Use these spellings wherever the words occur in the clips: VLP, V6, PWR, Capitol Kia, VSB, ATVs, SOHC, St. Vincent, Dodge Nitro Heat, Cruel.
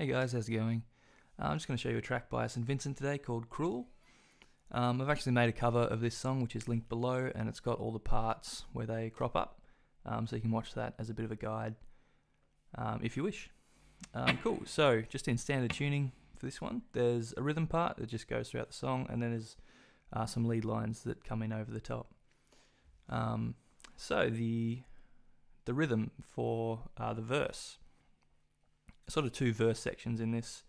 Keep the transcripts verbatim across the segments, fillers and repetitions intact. Hey guys, how's it going? Uh, I'm just going to show you a track by Saint Vincent today called Cruel. Um, I've actually made a cover of this song which is linked below, and it's got all the parts where they crop up, um, so you can watch that as a bit of a guide um, if you wish. Um, cool, so just in standard tuning for this one, there's a rhythm part that just goes throughout the song, and then there's uh, some lead lines that come in over the top. Um, so the, the rhythm for uh, the verse. Sort of two verse sections in this.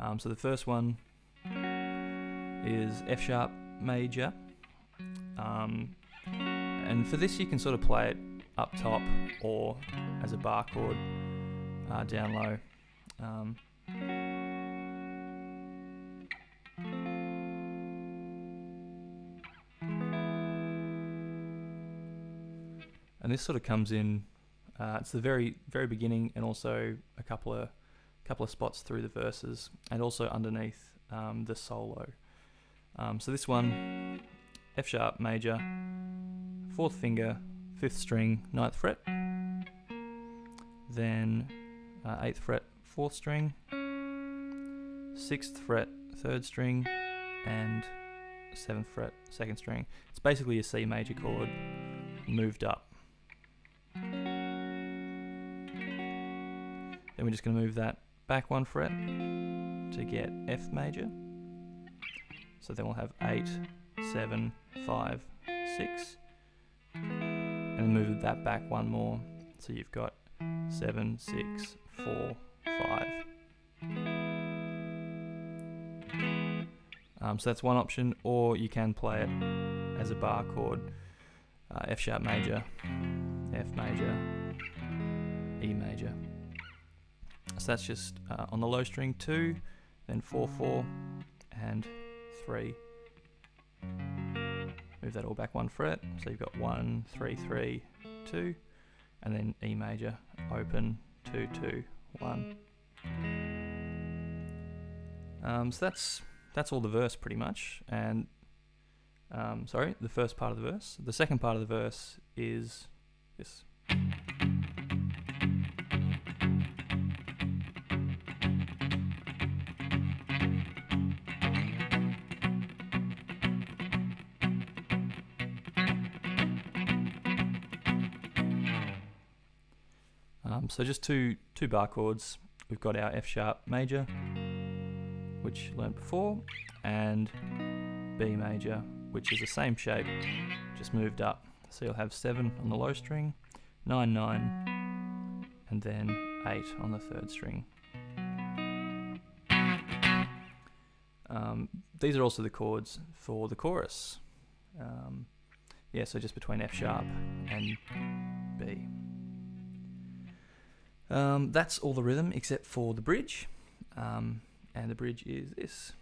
Um, so the first one is F sharp major, um, and for this you can sort of play it up top or as a bar chord uh, down low. Um, and this sort of comes in. Uh, it's the very, very beginning, and also a couple of, couple of spots through the verses, and also underneath um, the solo. Um, so this one, F sharp major, fourth finger, fifth string, ninth fret, then uh, eighth fret, fourth string, sixth fret, third string, and seventh fret, second string. It's basically a C major chord moved up. Then we're just going to move that back one fret to get F major. So then we'll have eight, seven, five, six. And then move that back one more. So you've got seven, six, four, five. Um, so that's one option, or you can play it as a bar chord. Uh, F sharp major, F major, E major. So that's just uh, on the low string two, then four, four, and three. Move that all back one fret, so you've got one, three, three, two, and then E major, open, two, two, one. Um, so that's that's all the verse pretty much, and um, sorry, the first part of the verse. The second part of the verse is this. Um, so just two two bar chords. We've got our F sharp major, which we learned before, and B major, which is the same shape, just moved up. So you'll have seven on the low string, nine nine, and then eight on the third string. Um, these are also the chords for the chorus. Um, yeah, so just between F sharp and B. Um, that's all the rhythm except for the bridge, um, and the bridge is this.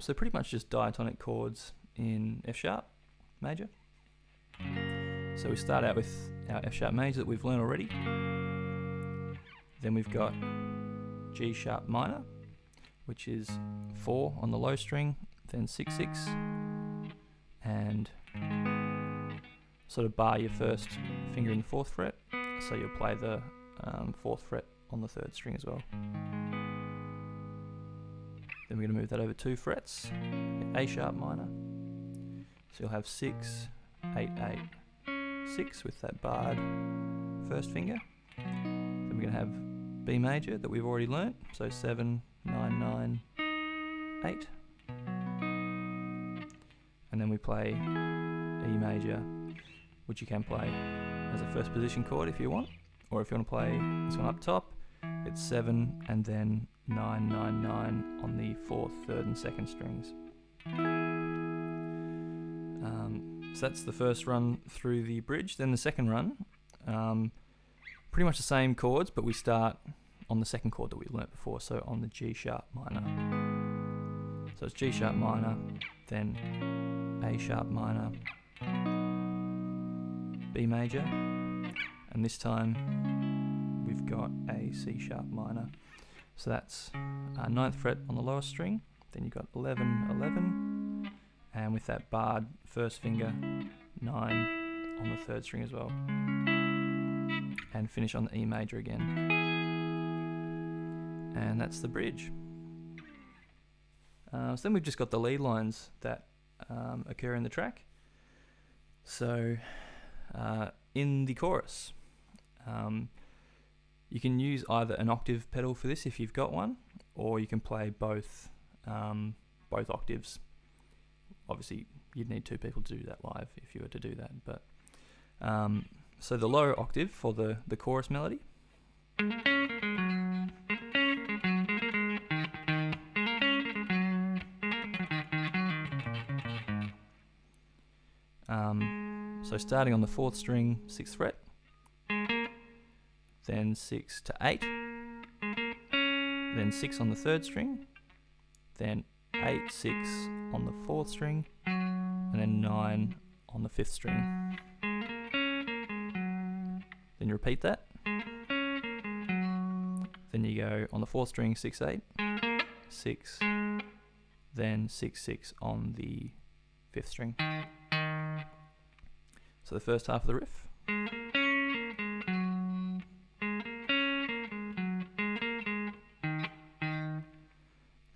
So pretty much just diatonic chords in F sharp major. So we start out with our F sharp major that we've learned already. Then we've got G sharp minor, which is four on the low string, then six six, and sort of bar your first finger in the fourth fret. So you'll play the um, fourth fret on the third string as well. Then we're going to move that over two frets, A sharp minor. So you'll have six, eight, eight, six with that barred first finger. Then we're going to have B major that we've already learnt, so seven, nine, nine, eight. And then we play E major, which you can play as a first position chord if you want, or if you want to play this one up top, it's seven and then nine, nine, nine on the fourth, third, and second strings. Um, so that's the first run through the bridge. Then the second run, um, pretty much the same chords, but we start on the second chord that we learnt before, so on the G sharp minor. So it's G sharp minor, then A sharp minor, B major, and this time we've got a C sharp minor. So that's uh, ninth fret on the lowest string, then you've got eleven, eleven, and with that barred first finger, nine on the third string as well, and finish on the E major again. And that's the bridge. Uh, so then we've just got the lead lines that um, occur in the track. So uh, in the chorus, um, you can use either an octave pedal for this if you've got one, or you can play both um, both octaves. Obviously, you'd need two people to do that live if you were to do that. But um, so the low octave for the the chorus melody, um, so starting on the fourth string, sixth fret, then six to eight, then six on the third string, then eight, six on the fourth string, and then nine on the fifth string. Then you repeat that. Then you go on the fourth string, six, eight, six, then six, six on the fifth string. So the first half of the riff.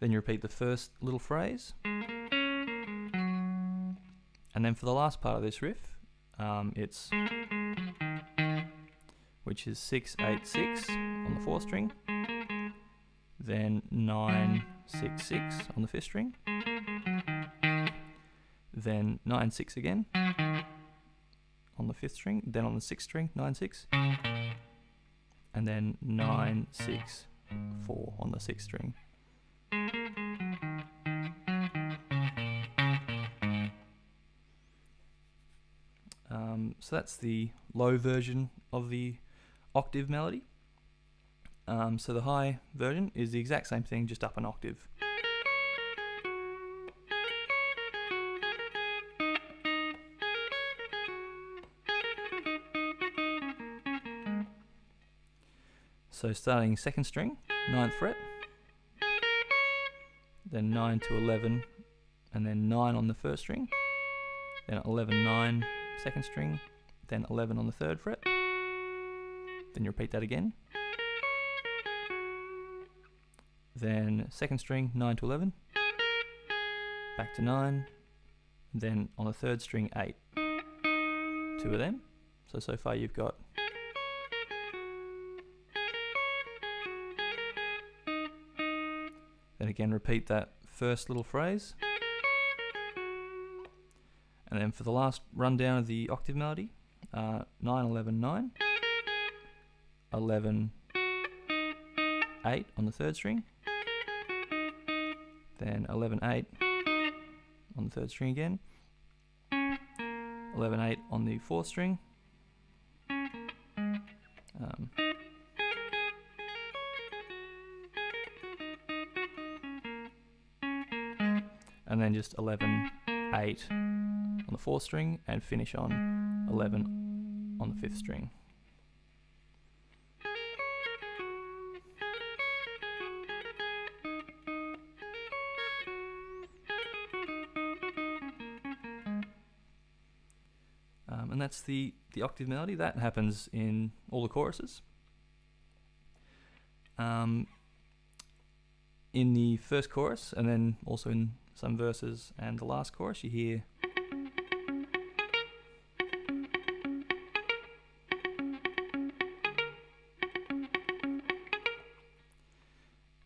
Then you repeat the first little phrase. And then for the last part of this riff, um, it's, which is six, eight, six on the fourth string, then nine, six, six on the fifth string, then nine, six again on the fifth string, then on the sixth string, nine, six, and then nine, six, four on the sixth string. So that's the low version of the octave melody. Um, so the high version is the exact same thing, just up an octave. So starting second string, ninth fret, then nine to eleven, and then nine on the first string, then eleven, nine, second string, then eleven on the third fret, then you repeat that again, then second string, nine to eleven, back to nine, then on the third string, eight, two of them. So, so far you've got then again repeat that first little phrase. And then for the last rundown of the octave melody, uh, nine, eleven, nine, eleven, eight on the third string, then eleven, eight on the third string again, eleven, eight on the fourth string, um, and then just eleven, eight on the fourth string, and finish on eleven on the fifth string. Um, and that's the, the octave melody. That happens in all the choruses. Um, in the first chorus, and then also in some verses and the last chorus, you hear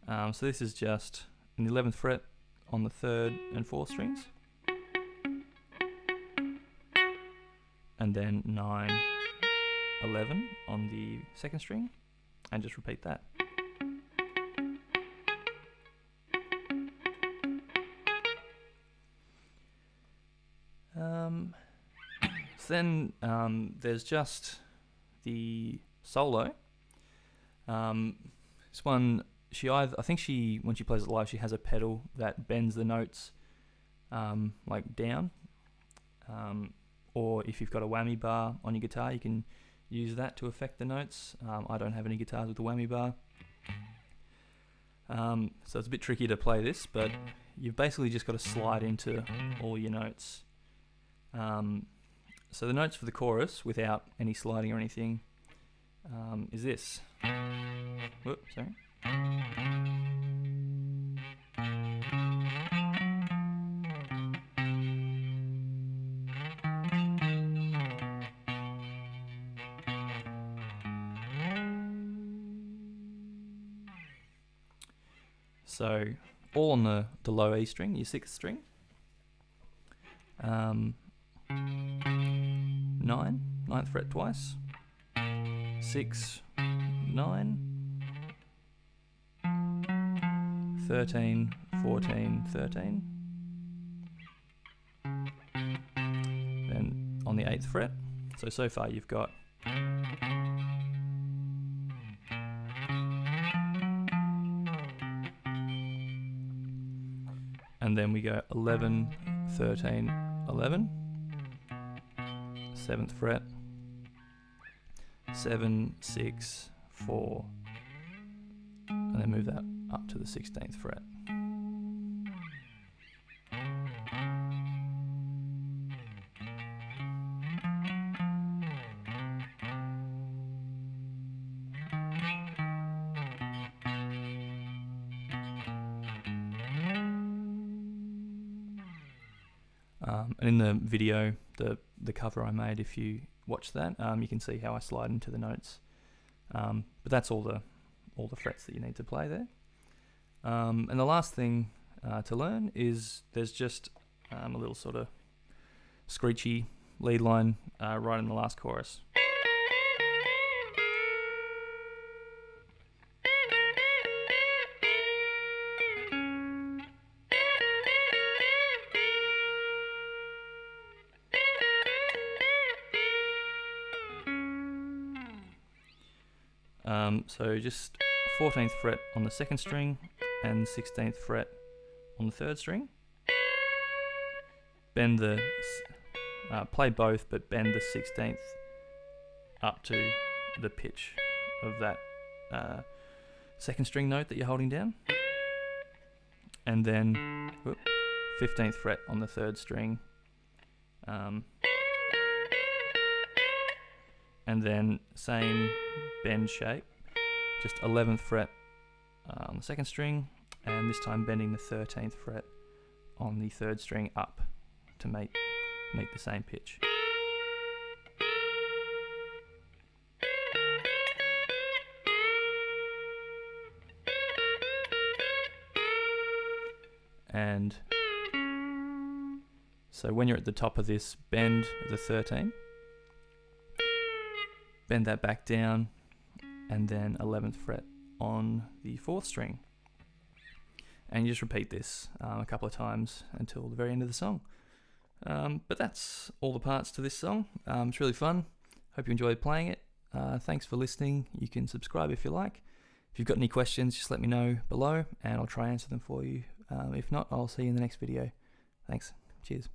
Um, so this is just in the eleventh fret on the third and fourth strings, and then nine, eleven on the second string, and just repeat that. Um, so then um, there's just the solo. Um, This one, she either, I think she, when she plays it live, she has a pedal that bends the notes um, like down. Um, or if you've got a whammy bar on your guitar, you can use that to affect the notes. Um, I don't have any guitars with a whammy bar. Um, so it's a bit tricky to play this, but you've basically just got to slide into all your notes. Um, so the notes for the chorus, without any sliding or anything, um, is this. Whoop, sorry. So all on the, the low E string, your sixth string. Um, nine, ninth fret twice. Six, nine. thirteen, fourteen, thirteen. Then on the eighth fret. So, so far you've got and then we go eleven, thirteen, eleven. seventh fret. seven, six, four. And then move that up to the sixteenth fret. Um, and in the video, the, the cover I made, if you watch that, um, you can see how I slide into the notes. Um, but that's all the, all the frets that you need to play there. Um, and the last thing uh, to learn is there's just um, a little sort of screechy lead line uh, right in the last chorus. Um, so just fourteenth fret on the second string, and sixteenth fret on the third string. Bend the, uh, play both, but bend the sixteenth up to the pitch of that uh, second string note that you're holding down. And then whoop, fifteenth fret on the third string. Um, and then same bend shape, just eleventh fret uh, on the second string, and this time bending the thirteenth fret on the third string up to make make the same pitch. And so when you're at the top of this, bend the thirteenth, bend that back down, and then eleventh fret on the fourth string. And you just repeat this um, a couple of times until the very end of the song. Um, but that's all the parts to this song. Um, it's really fun. Hope you enjoyed playing it. Uh, thanks for listening. You can subscribe if you like. If you've got any questions, just let me know below and I'll try and answer them for you. Um, if not, I'll see you in the next video. Thanks. Cheers.